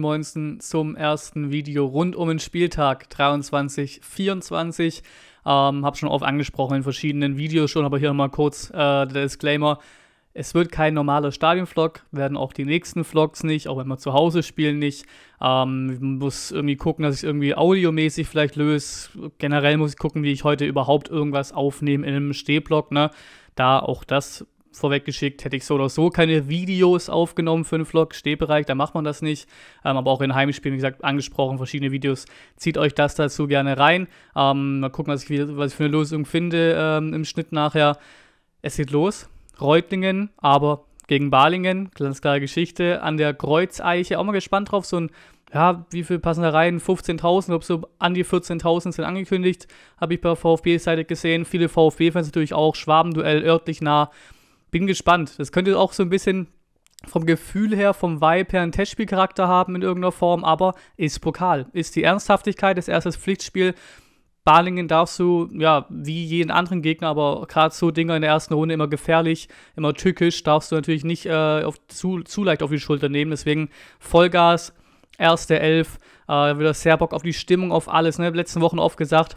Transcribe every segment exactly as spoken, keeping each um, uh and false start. neunten neunten zum ersten Video rund um den Spieltag dreiundzwanzig vierundzwanzig. Ähm, habe schon oft angesprochen in verschiedenen Videos schon, aber hier nochmal kurz äh, der Disclaimer. Es wird kein normaler Stadionvlog, werden auch die nächsten Vlogs nicht, auch wenn wir zu Hause spielen nicht. Ähm, ich muss irgendwie gucken, dass ich irgendwie audiomäßig vielleicht löse. Generell muss ich gucken, wie ich heute überhaupt irgendwas aufnehme in einem Stehblock, ne? Da auch das vorweggeschickt, hätte ich so oder so keine Videos aufgenommen für einen Vlog, Stehbereich, da macht man das nicht. Ähm, aber auch in Heimspielen, wie gesagt, angesprochen, verschiedene Videos, zieht euch das dazu gerne rein. Ähm, mal gucken, was ich, was ich für eine Lösung finde ähm, im Schnitt nachher. Es geht los, Reutlingen, aber gegen Balingen, ganz klare Geschichte, an der Kreuzeiche, auch mal gespannt drauf, so ein, ja, wie viel passen da rein, fünfzehntausend, glaube so an die vierzehntausend sind angekündigt, habe ich bei VfB-Seite gesehen, viele VfB-Fans natürlich auch, Schwabenduell, örtlich nah. Bin gespannt. Das könnte auch so ein bisschen vom Gefühl her, vom Vibe her einen Testspielcharakter haben in irgendeiner Form, aber ist Pokal. Ist die Ernsthaftigkeit, das erste Pflichtspiel. Balingen darfst du, ja, wie jeden anderen Gegner, aber gerade so Dinger in der ersten Runde immer gefährlich, immer tückisch, darfst du natürlich nicht äh, auf, zu, zu leicht auf die Schulter nehmen. Deswegen Vollgas, erste Elf, äh, wieder sehr Bock auf die Stimmung, auf alles. Ne? Letzten Wochen oft gesagt,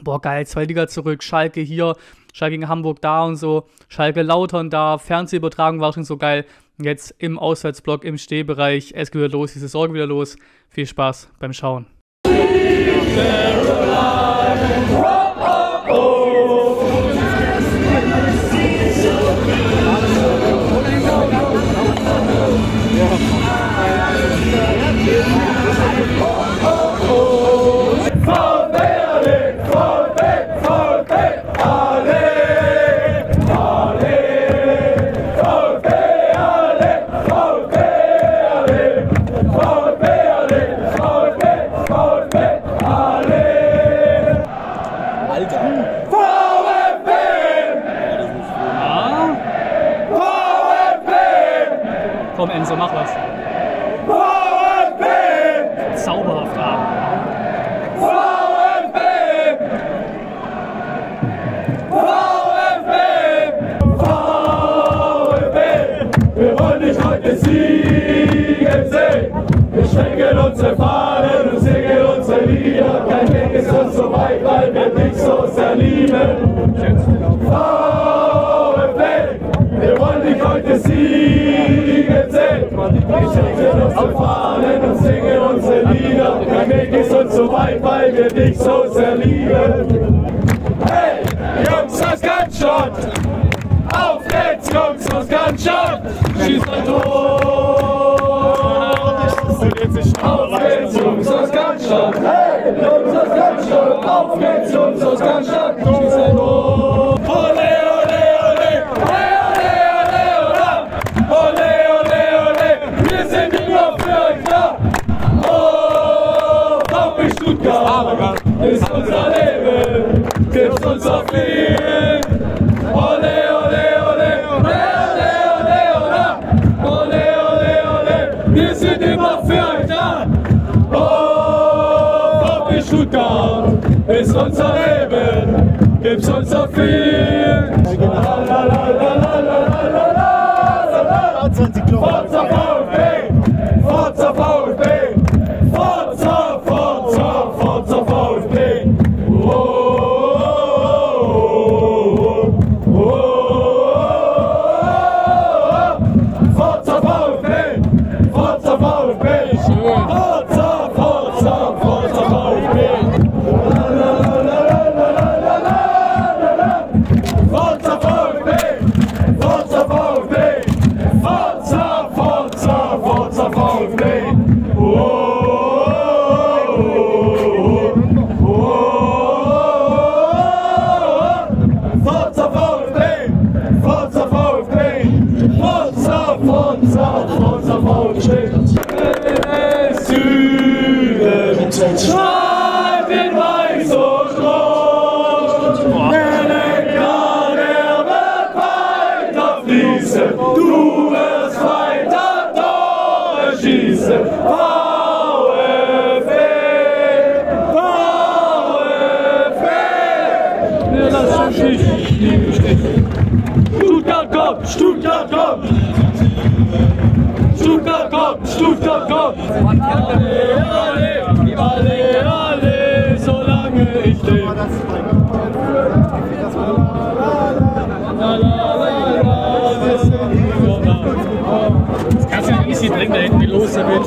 boah, geil, zwei Liga zurück, Schalke hier, Schalke gegen Hamburg da und so, Schalke Lautern da, Fernsehübertragung war schon so geil. Jetzt im Auswärtsblock, im Stehbereich, es geht wieder los, die Saison wieder los. Viel Spaß beim Schauen. Komm, Enzo, mach was. VfB! Zauberhaft ab. VfB! VfB! VfB! Wir wollen dich heute siegen sehen. Wir schwenken unsere Fahnen und singen unsere Lieder. Kein Weg ist uns so weit, weil wir dich so sehr lieben. VfB! Wir wollen dich heute siegen. Wir schenken uns die Fahnen und singen unsere Lieder. Kein Weg ist uns so weit, weil wir dich so sehr lieben. Hey, Jungs aus ganz Schott! Auf geht's, Jungs aus ganz Schott! Schießt ein Tor! Auf geht's, Jungs aus ganz Schott! Hey, Jungs aus ganz Schott! Auf geht's, Jungs aus ganz Schott! Schießt ein Tor! Ist unser Leben, gibt uns auf Leben. Ole, ole, ole, ole, ole, ole, ole, ole, ole, wir sind immer für euch da. Oh, VfB Stuttgart, ist unser Leben, gibt uns auf Leben. Forza VfB, Forza VfB. Stuttgart kommt! Stuttgart kommt! Stuttgart kommt, Stuttgart kommt. Alle, alle, alle, solange ich lebe. Das kannst du ja easy bringen, da hinten Milosevic,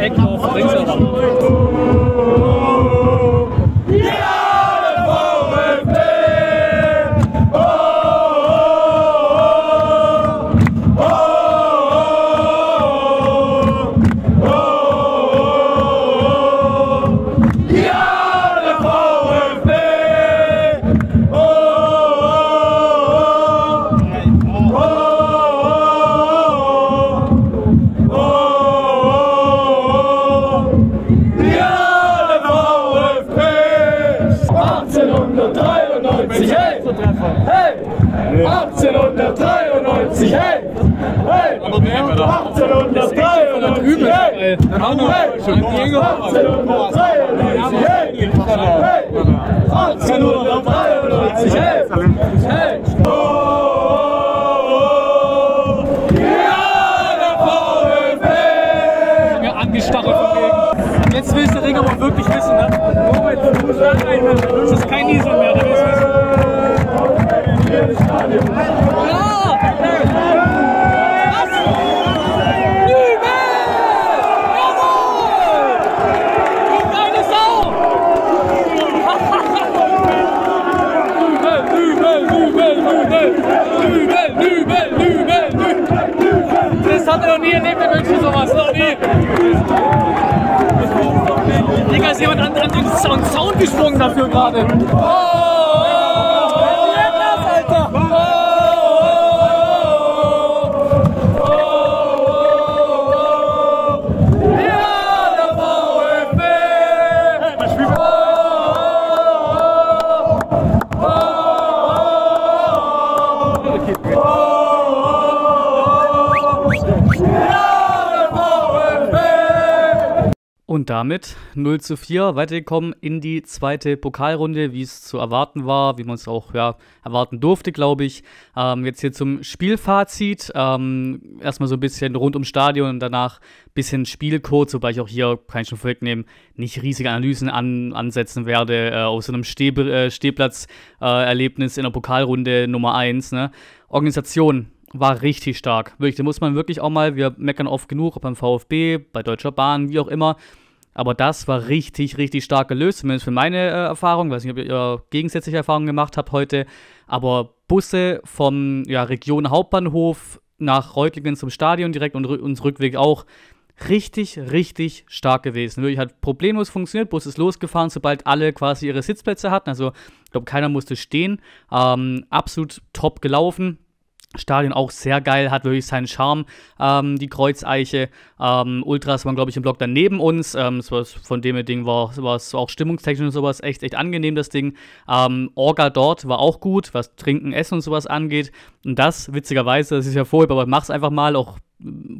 Eckhoff, bring's einfach. achtzehnhundertdreiundneunzig, hey! Hey! achtzehnhundertdreiundneunzig, hey! achtzehnhundertdreiundneunzig, hey! achtzehnhundertdreiundneunzig, hey! Hey! Oh! Ja, der VfB! Mir angestachelt von wegen. Jetzt willst du den Ring aber wirklich wissen, ne? Moment, das ist kein Diesel mehr, das ist Digga, ist jemand anderen den Sound, Sound gesprungen dafür gerade. Oh, Alter! Oh, oh, oh, oh, ja, der VfB! Oh, oh, oh, oh, und damit null zu vier weitergekommen in die zweite Pokalrunde, wie es zu erwarten war, wie man es auch ja, erwarten durfte, glaube ich. Ähm, jetzt hier zum Spielfazit. Ähm, erstmal so ein bisschen rund ums Stadion und danach ein bisschen Spielcode, wobei ich auch hier, kann ich schon vorwegnehmen, nicht riesige Analysen an, ansetzen werde äh, aus so einem Steh, äh, Stehplatz-Erlebnis äh, in der Pokalrunde Nummer eins. Ne? Organisation war richtig stark. Wirklich, da muss man wirklich auch mal, wir meckern oft genug, ob beim VfB, bei Deutscher Bahn, wie auch immer. Aber das war richtig, richtig stark gelöst, zumindest für meine äh, Erfahrung. Weiß nicht, ob ihr gegensätzliche Erfahrungen gemacht habt heute. Aber Busse vom ja, Region Hauptbahnhof nach Reutlingen zum Stadion direkt und uns Rückweg auch. Richtig, richtig stark gewesen. Wirklich hat problemlos funktioniert. Bus ist losgefahren, sobald alle quasi ihre Sitzplätze hatten. Also, ich glaube, keiner musste stehen. Ähm, absolut top gelaufen. Stadion auch sehr geil, hat wirklich seinen Charme, ähm, die Kreuzeiche. Ähm, Ultras waren, glaube ich, im Block daneben uns. Ähm, das war, von dem Ding war es auch stimmungstechnisch und sowas echt, echt angenehm, das Ding. Ähm, Orga dort war auch gut, was Trinken, Essen und sowas angeht. Und das, witzigerweise, das ist ja vorher, aber mach's einfach mal, auch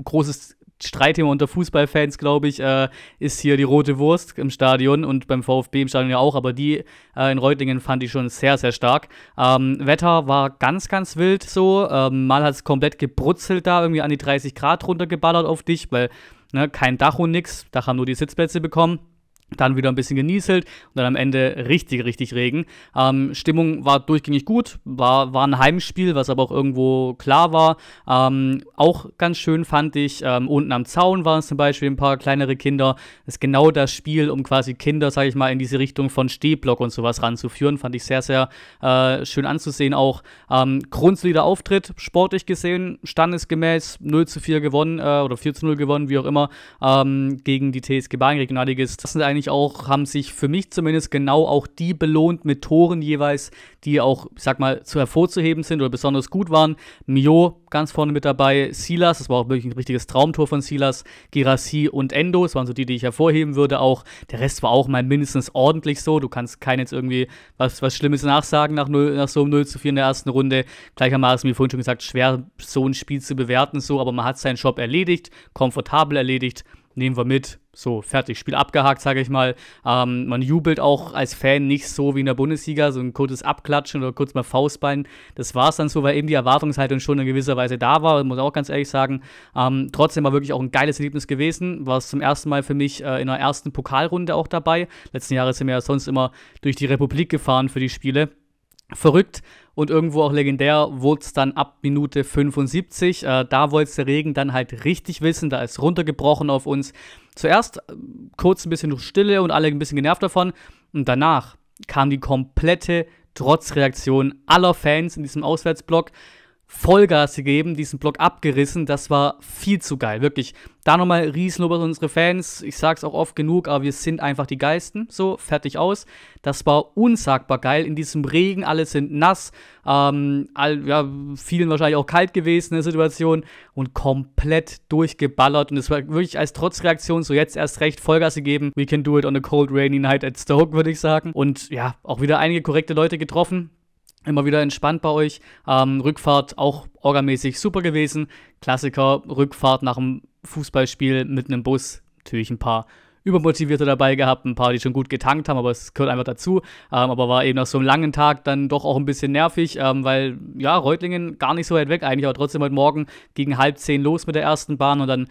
großes Streitthema unter Fußballfans, glaube ich, äh, ist hier die rote Wurst im Stadion und beim VfB im Stadion ja auch, aber die äh, in Reutlingen fand ich schon sehr, sehr stark. Ähm, Wetter war ganz, ganz wild so. Ähm, mal hat es komplett gebrutzelt da, irgendwie an die dreißig Grad runtergeballert auf dich, weil ne, kein Dach und nix, Dach haben nur die Sitzplätze bekommen. Dann wieder ein bisschen genieselt und dann am Ende richtig, richtig Regen. Ähm, Stimmung war durchgängig gut, war, war ein Heimspiel, was aber auch irgendwo klar war. Ähm, auch ganz schön fand ich, ähm, unten am Zaun waren es zum Beispiel ein paar kleinere Kinder. Das ist genau das Spiel, um quasi Kinder, sage ich mal, in diese Richtung von Stehblock und sowas ranzuführen. Fand ich sehr, sehr äh, schön anzusehen auch. Ähm, grundsolider Auftritt, sportlich gesehen, standesgemäß null zu vier gewonnen äh, oder vier zu null gewonnen, wie auch immer, ähm, gegen die T S G Balingen, Regionalligist. Das sind eigentlich auch, haben sich für mich zumindest genau auch die belohnt mit Toren jeweils, die auch, ich sag mal, zu hervorzuheben sind oder besonders gut waren. Mio ganz vorne mit dabei, Silas, das war auch wirklich ein richtiges Traumtor von Silas, Guirassy und Endo, das waren so die, die ich hervorheben würde auch. Der Rest war auch mal mindestens ordentlich so, du kannst keinen jetzt irgendwie was, was Schlimmes nachsagen nach, null, nach so einem null zu vier in der ersten Runde. Gleichermaßen, wie vorhin schon gesagt, schwer so ein Spiel zu bewerten so, aber man hat seinen Job erledigt, komfortabel erledigt. nehmen wir mit, so, fertig, Spiel abgehakt, sage ich mal. Ähm, man jubelt auch als Fan nicht so wie in der Bundesliga, so ein kurzes Abklatschen oder kurz mal Faustbein. Das war es dann so, weil eben die Erwartungshaltung schon in gewisser Weise da war, muss ich auch ganz ehrlich sagen. Ähm, trotzdem war wirklich auch ein geiles Erlebnis gewesen, war es zum ersten Mal für mich äh, in der ersten Pokalrunde auch dabei. Letzten Jahre sind wir ja sonst immer durch die Republik gefahren für die Spiele. Verrückt und irgendwo auch legendär wurde es dann ab Minute fünfundsiebzig. Äh, da wollte der Regen dann halt richtig wissen, da ist runtergebrochen auf uns. Zuerst äh, kurz ein bisschen Stille und alle ein bisschen genervt davon. Und danach kam die komplette Trotzreaktion aller Fans in diesem Auswärtsblock. Vollgas gegeben, diesen Block abgerissen, das war viel zu geil, wirklich. Da nochmal Riesenlob an unsere Fans, ich sag's auch oft genug, aber wir sind einfach die Geisten, so, fertig aus. Das war unsagbar geil, in diesem Regen, alle sind nass, ähm, all, ja, vielen wahrscheinlich auch kalt gewesen in der Situation und komplett durchgeballert und es war wirklich als Trotzreaktion so jetzt erst recht Vollgas gegeben. We can do it on a cold rainy night at Stoke, würde ich sagen. Und ja, auch wieder einige korrekte Leute getroffen. Immer wieder entspannt bei euch. Ähm, Rückfahrt auch orgamäßig super gewesen. Klassiker, Rückfahrt nach dem Fußballspiel mit einem Bus. Natürlich ein paar Übermotivierte dabei gehabt, ein paar, die schon gut getankt haben, aber es gehört einfach dazu. Ähm, aber war eben nach so einem langen Tag dann doch auch ein bisschen nervig, ähm, weil, ja, Reutlingen gar nicht so weit weg eigentlich, aber trotzdem heute Morgen gegen halb zehn los mit der ersten Bahn und dann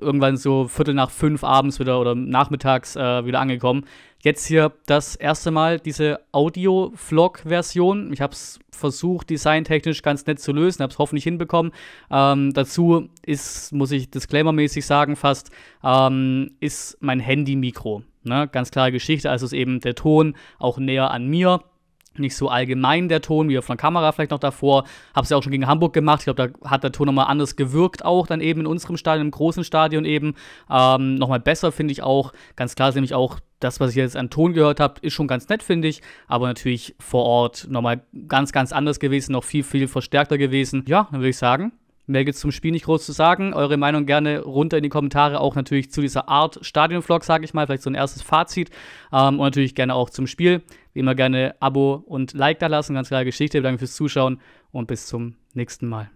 irgendwann so viertel nach fünf abends wieder oder nachmittags äh, wieder angekommen. Jetzt hier das erste Mal diese Audio-Vlog-Version. Ich habe es versucht, designtechnisch ganz nett zu lösen, habe es hoffentlich hinbekommen. Ähm, dazu ist, muss ich disclaimermäßig sagen fast, ähm, ist mein Handy-Mikro. Ne? Ganz klare Geschichte, also ist eben der Ton auch näher an mir. Nicht so allgemein der Ton, wie auf einer Kamera vielleicht noch davor. Hab's ja auch schon gegen Hamburg gemacht. Ich glaube, da hat der Ton nochmal anders gewirkt auch, dann eben in unserem Stadion, im großen Stadion eben. Ähm, nochmal besser, finde ich auch. Ganz klar ist nämlich auch, das, was ich jetzt an Ton gehört habe, ist schon ganz nett, finde ich. Aber natürlich vor Ort nochmal ganz, ganz anders gewesen, noch viel, viel verstärkter gewesen. Ja, dann würde ich sagen, mehr gibt es zum Spiel nicht groß zu sagen. Eure Meinung gerne runter in die Kommentare, auch natürlich zu dieser Art Stadionvlog, sage ich mal, vielleicht so ein erstes Fazit. Ähm, und natürlich gerne auch zum Spiel. Wie immer gerne Abo und Like da lassen, ganz klare Geschichte. Danke fürs Zuschauen und bis zum nächsten Mal.